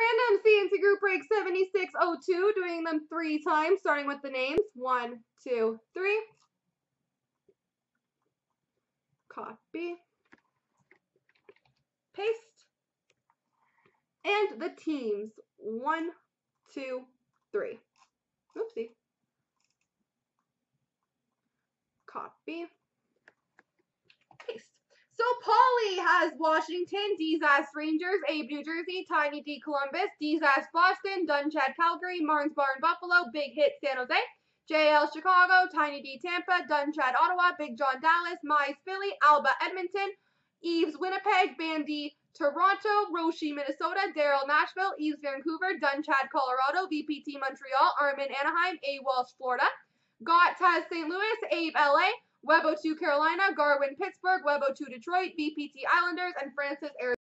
random CNC group break 7602, doing them 3 times, starting with the names. 1, 2, 3. Copy. Paste. And the teams. 1, 2, 3. Oopsie. Copy. Paste. So Polly has Washington, D's as Rangers, Abe New Jersey, Tiny D Columbus, D's as Boston, Dunchad Calgary, Marnes Barn Buffalo, Big Hit San Jose, JL Chicago, Tiny D Tampa, Dunchad Ottawa, Big John Dallas, Mize Philly, Alba Edmonton, Eves Winnipeg, Bandy Toronto, Roshi Minnesota, Darrell Nashville, Eves Vancouver, Dunchad Colorado, VPT Montreal, Armin Anaheim, A Walsh Florida, Gott Taz St. Louis, Abe LA, Webo 2 Carolina, Garwin Pittsburgh, Webo 2 Detroit, BPT Islanders, and Francis Arizona.